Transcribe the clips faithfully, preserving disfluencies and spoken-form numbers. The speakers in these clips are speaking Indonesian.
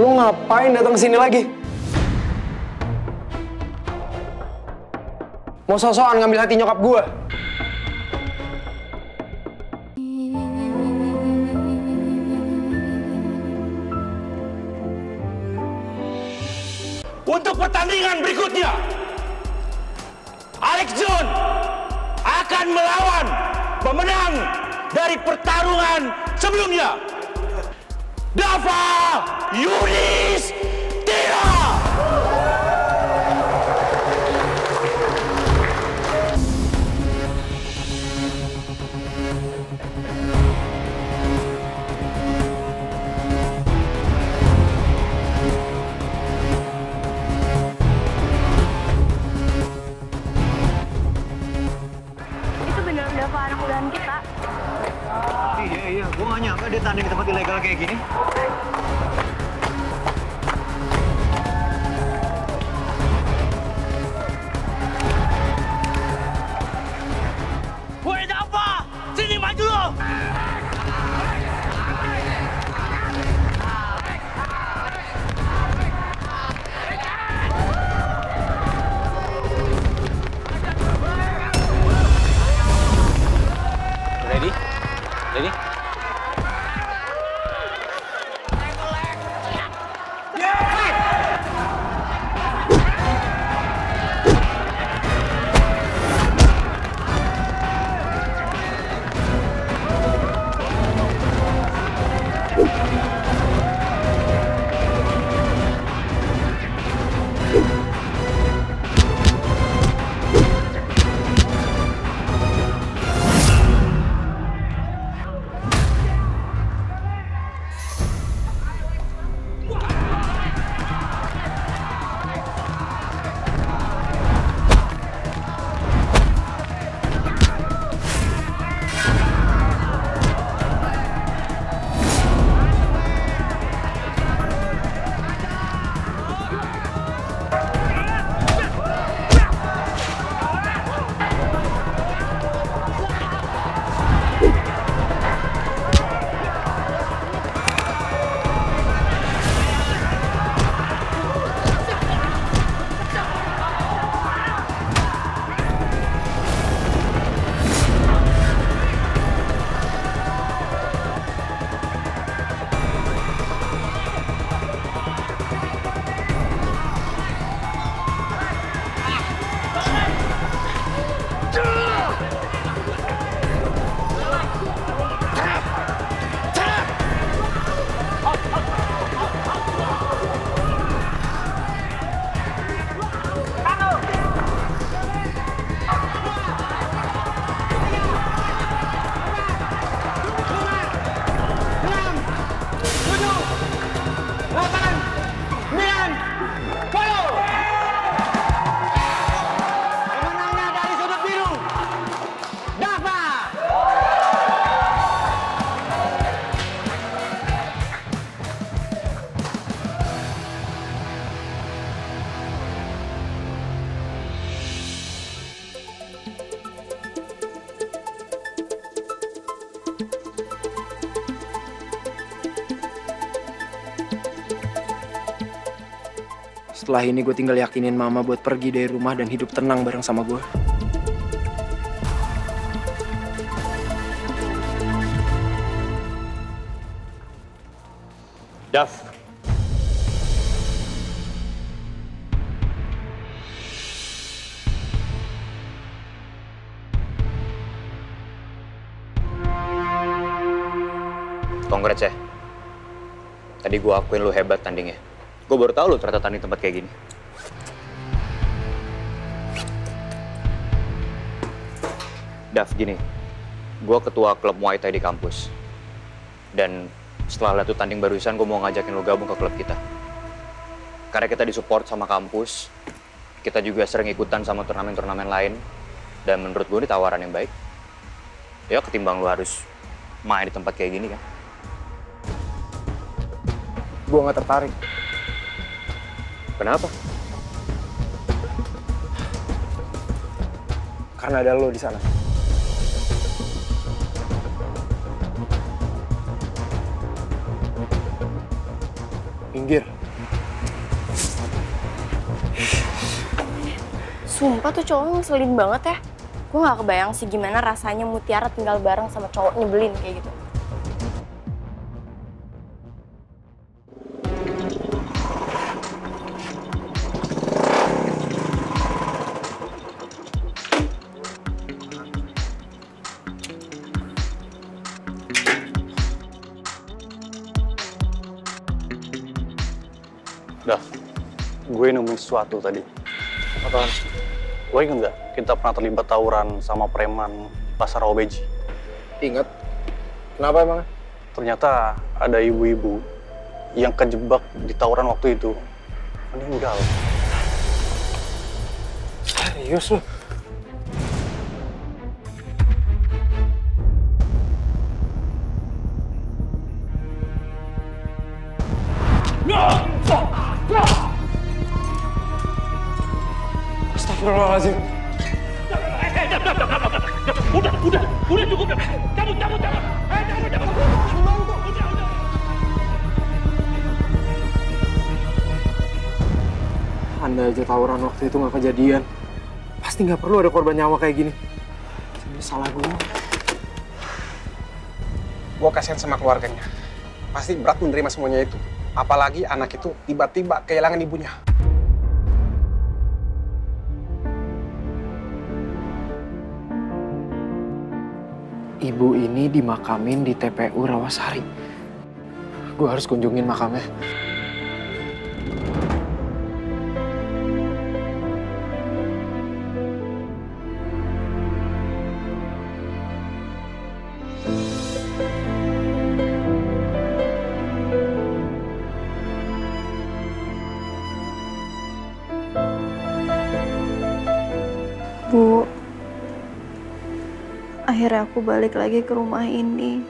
Lo ngapain datang sini lagi? Mau sosokan ngambil hati nyokap gue? Untuk pertandingan berikutnya, Alex John akan melawan pemenang dari pertarungan sebelumnya, Daffa Yunis Tira. Dia tanding di tempat ilegal kayak gini. Woi, apa? Sini maju lo. Ready? Ready? Setelah ini gue tinggal yakinin mama buat pergi dari rumah dan hidup tenang bareng sama gue. Daff. Congrats ya. Tadi gue akuin lu hebat tandingnya. Gue baru tahu lo ternyata tanding tempat kayak gini. Daf, gini. Gue ketua klub Muay Thai di kampus. Dan setelah lihat tanding barusan, gue mau ngajakin lo gabung ke klub kita. Karena kita disupport sama kampus, kita juga sering ikutan sama turnamen-turnamen lain. Dan menurut gue ini tawaran yang baik. Ya ketimbang lo harus main di tempat kayak gini kan. Gue gak tertarik. Kenapa? Karena ada lo di sana. pinggir. Sumpah tuh cowok ngeselin banget ya. Gue gak kebayang sih gimana rasanya Mutiara tinggal bareng sama cowok nyebelin kayak gitu. Daff, gue nemuin sesuatu tadi. Apaan? Lo inget nggak kita pernah terlibat tawuran sama preman Pasar Obeji? Ingat. Kenapa emang? Ternyata ada ibu-ibu yang kejebak di tawuran waktu itu meninggal. Serius lo? Astagfirullahaladzim. Udah, udah, udah cukup. Cabut, cabut, cabut. Eh, cabut, cabut. Udah, udah. Anda aja tawuran waktu itu nggak kejadian. Pasti nggak perlu ada korban nyawa kayak gini. Ini salah gue. Gue kasihan sama keluarganya. Pasti berat menerima semuanya itu. Apalagi anak itu tiba-tiba kehilangan ibunya. Ibu ini dimakamin di T P U Rawasari. Gue harus kunjungin makamnya. Bu, akhirnya aku balik lagi ke rumah ini.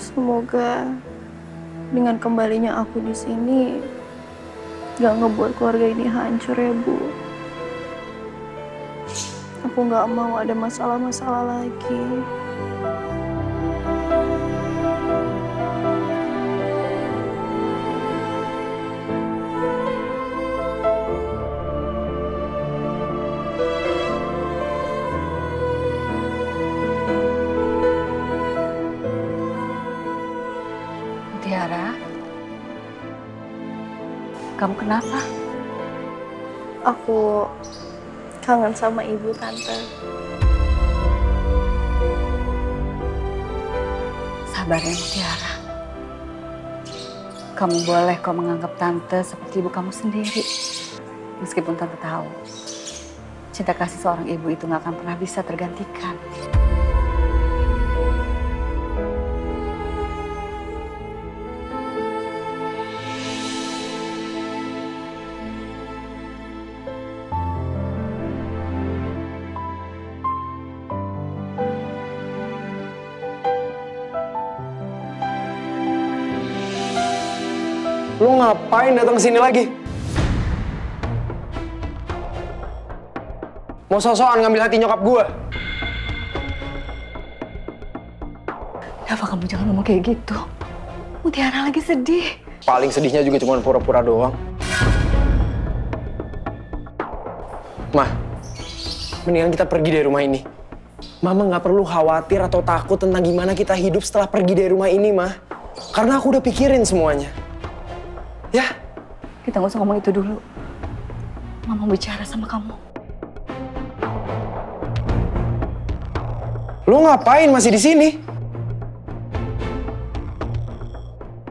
Semoga dengan kembalinya aku di sini gak ngebuat keluarga ini hancur ya, Bu. Aku gak mau ada masalah-masalah lagi. Tiara, kamu kenapa? Aku kangen sama ibu, Tante. Sabar ya, Tiara. Kamu boleh kok menganggap Tante seperti ibu kamu sendiri. Meskipun Tante tahu, cinta kasih seorang ibu itu nggak akan pernah bisa tergantikan. Lu ngapain datang sini lagi? Mau sosokan ngambil hati nyokap gue? Daffa, kamu jangan ngomong kayak gitu. Mutiara lagi sedih. Paling sedihnya juga cuma pura-pura doang. Ma, mendingan kita pergi dari rumah ini. Mama nggak perlu khawatir atau takut tentang gimana kita hidup setelah pergi dari rumah ini, Ma. Karena aku udah pikirin semuanya. Ya, kita nggak usah ngomong itu dulu. Mama mau bicara sama kamu. Lo ngapain masih di sini?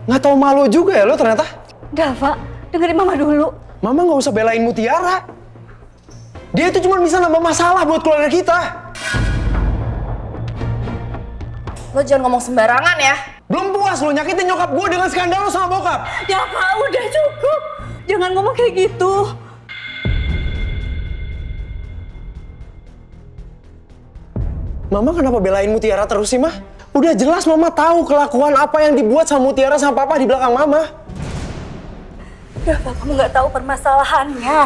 Nggak tahu malu juga ya lo ternyata? Daffa, dengerin Mama dulu. Mama nggak usah belain Mutiara. Dia itu cuma bisa nambah masalah buat keluarga kita. Lo jangan ngomong sembarangan ya. Belum puas lo nyakitin nyokap gue dengan skandal lo sama bokap. Ya Pak, udah cukup. Jangan ngomong kayak gitu. Mama kenapa belain Mutiara terus sih, Ma? Udah jelas Mama tahu kelakuan apa yang dibuat sama Mutiara sama Papa di belakang Mama. Ya Pak, kamu nggak tahu permasalahannya.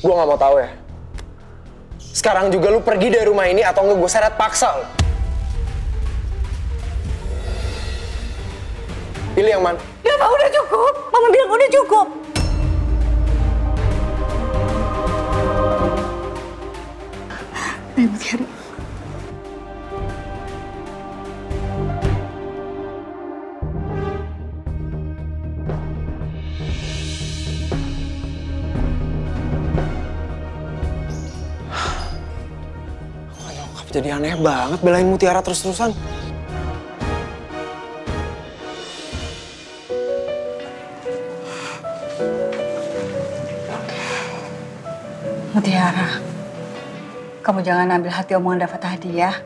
Gue nggak mau tahu ya. Sekarang juga lu pergi dari rumah ini atau nggak gue seret paksa lo. Pilih yang mana? Ya, Pak, udah cukup. Mama bilang udah cukup. Ayo, Mutiara. Jadi aneh banget belain Mutiara terus-terusan. Mutiara, kamu jangan ambil hati omongan Daffa tadi ya.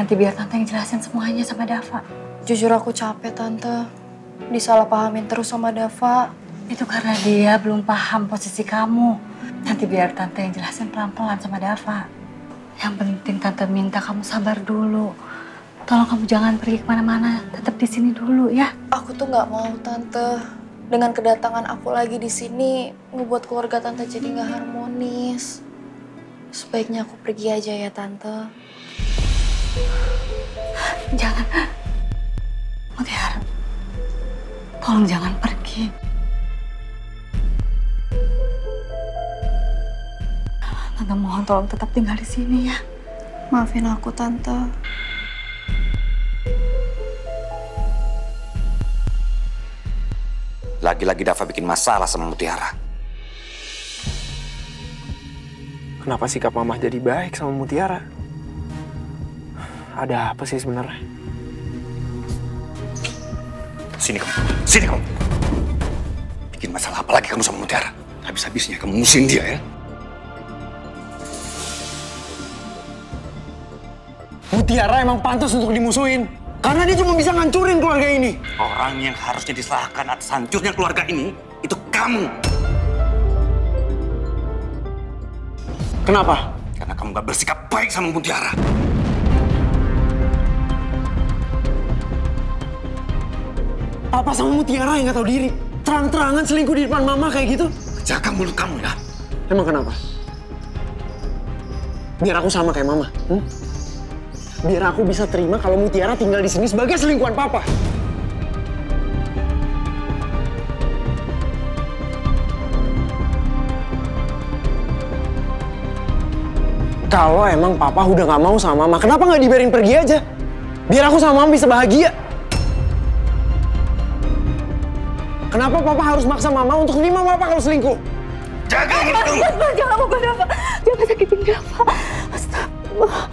Nanti biar Tante yang jelasin semuanya sama Daffa. Jujur aku capek Tante, disalahpahamin terus sama Daffa. Itu karena dia belum paham posisi kamu. Nanti biar Tante yang jelasin pelan-pelan sama Daffa. Yang penting Tante minta kamu sabar dulu. Tolong kamu jangan pergi kemana-mana, tetap di sini dulu ya. Aku tuh nggak mau Tante. Dengan kedatangan aku lagi di sini, ngebuat keluarga Tante jadi nggak harmonis. Sebaiknya aku pergi aja ya Tante. Jangan, Mutiara. Tolong jangan pergi. Tante mohon tolong tetap tinggal di sini ya. Maafin aku Tante. Lagi-lagi Daffa bikin masalah sama Mutiara. Kenapa sikap Mama jadi baik sama Mutiara? Ada apa sih sebenarnya? Sini kamu, sini kamu. Bikin masalah apa lagi kamu sama Mutiara? Habis-habisnya kamu musuhin dia ya. Mutiara emang pantas untuk dimusuhin. Karena dia cuma bisa ngancurin keluarga ini. Orang yang harusnya disalahkan atas hancurnya keluarga ini, itu kamu. Kenapa? Karena kamu gak bersikap baik sama Mutiara. Papa sama Mutiara yang gak tahu diri. Terang-terangan selingkuh di depan Mama kayak gitu. Jaga mulut kamu ya. Emang kenapa? Biar aku sama kayak Mama. Hmm? Biar aku bisa terima kalau Mutiara tinggal di sini sebagai selingkuhan Papa. Kalau emang Papa udah gak mau sama Mama, kenapa gak dibiarin pergi aja? Biar aku sama Mama bisa bahagia. Kenapa Papa harus maksa Mama untuk terima Papa kalau selingkuh? Jaga gitu! Jangan mau Daffa! Jangan sakitin Daffa! Astagfirullah!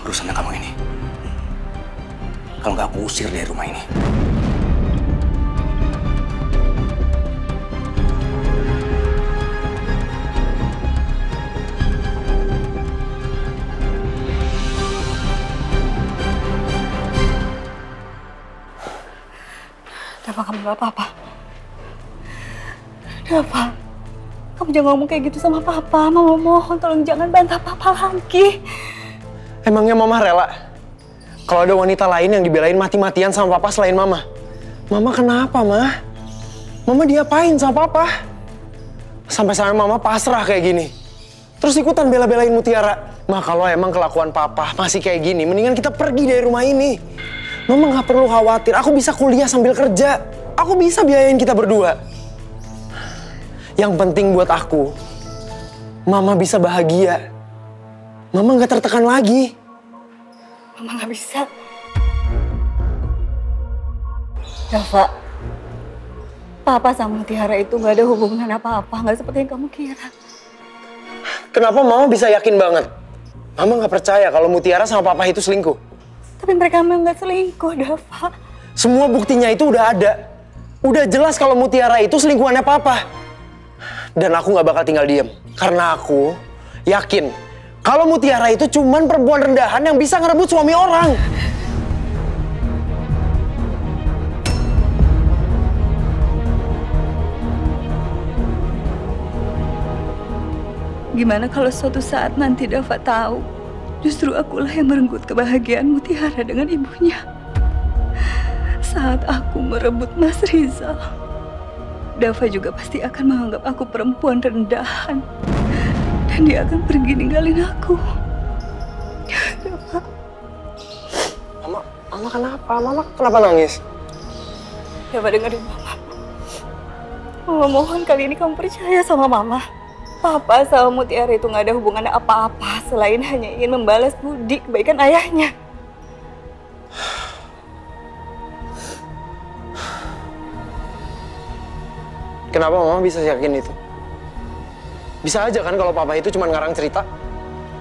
Urusannya kamu ini, kalau nggak aku usir dari rumah ini. Daffa, kamu nggak apa-apa? Daffa, kamu jangan ngomong kayak gitu sama Papa. Mama mohon tolong jangan bantah Papa lagi. Emangnya Mama rela kalau ada wanita lain yang dibelain mati-matian sama Papa selain Mama? Mama kenapa, Ma? Mama diapain sama Papa? Sampai-sampai Mama pasrah kayak gini. Terus ikutan bela-belain Mutiara. Ma, kalau emang kelakuan Papa masih kayak gini, mendingan kita pergi dari rumah ini. Mama nggak perlu khawatir, aku bisa kuliah sambil kerja. Aku bisa biayain kita berdua. Yang penting buat aku, Mama bisa bahagia. Mama nggak tertekan lagi. Mama nggak bisa. Daffa, Papa sama Mutiara itu nggak ada hubungan apa-apa. Nggak seperti yang kamu kira. Kenapa Mama bisa yakin banget? Mama nggak percaya kalau Mutiara sama Papa itu selingkuh. Tapi mereka memang nggak selingkuh, Daffa. Semua buktinya itu udah ada. Udah jelas kalau Mutiara itu selingkuhannya Papa. Dan aku nggak bakal tinggal diam. Karena aku yakin kalau Mutiara itu cuman perempuan rendahan yang bisa ngerebut suami orang. Gimana kalau suatu saat nanti Daffa tahu, justru akulah yang merenggut kebahagiaan Mutiara dengan ibunya. Saat aku merebut Mas Rizal, Daffa juga pasti akan menganggap aku perempuan rendahan. Dan dia akan pergi ninggalin aku. Daffa. Mama, Mama kenapa? Mama kenapa nangis? Coba dengerin Mama. Mama mohon kali ini kamu percaya sama Mama. Papa sama Mutiara itu nggak ada hubungan apa-apa selain hanya ingin membalas budi kebaikan ayahnya. Kenapa Mama bisa yakin itu? Bisa aja kan kalau Papa itu cuma ngarang cerita.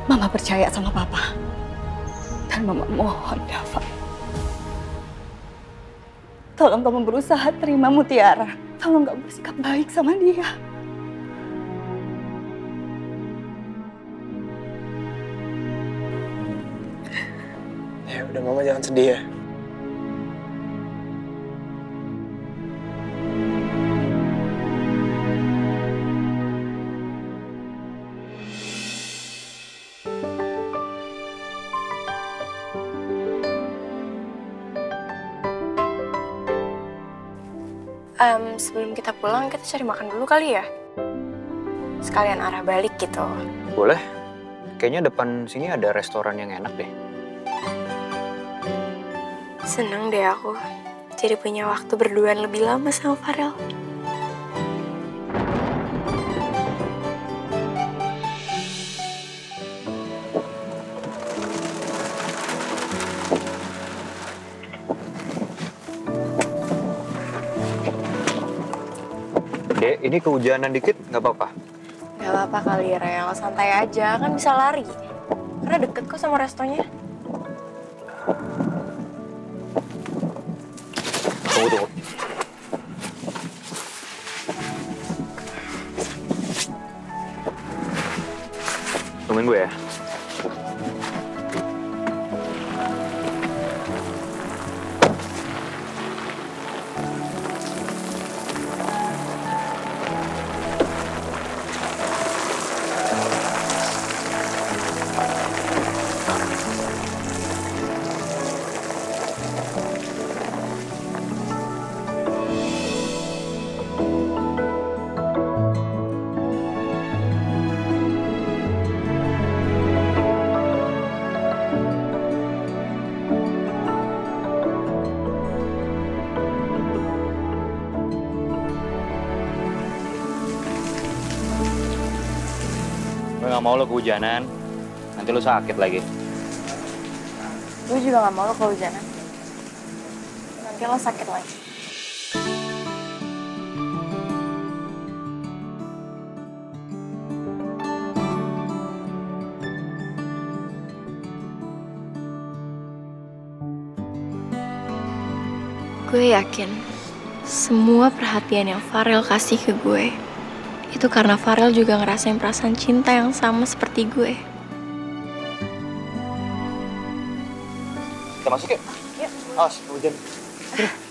Mama percaya sama Papa. Dan Mama mohon, Daffa. Tolong kamu berusaha terima Mutiara. Tolong kamu bersikap baik sama dia. Ya udah, Mama jangan sedih ya. Um, sebelum kita pulang, kita cari makan dulu kali ya? Sekalian arah balik gitu. Boleh. Kayaknya depan sini ada restoran yang enak deh. Seneng deh aku. Jadi punya waktu berduaan lebih lama sama Farrel. Ini kehujanan dikit, nggak apa-apa? Nggak apa-apa kali, Rel. Santai aja, kan bisa lari. Karena deket kok sama restonya. Tunggu, tunggu. Tungguin gue ya. Gak mau lo kehujanan, nanti lo sakit lagi. Gue juga gak mau lo kehujanan, nanti lo sakit lagi. Gue yakin, semua perhatian yang Farrel kasih ke gue, itu karena Farrel juga ngerasain perasaan cinta yang sama seperti gue. Kita masuk yuk? Yuk. Awas, hujan.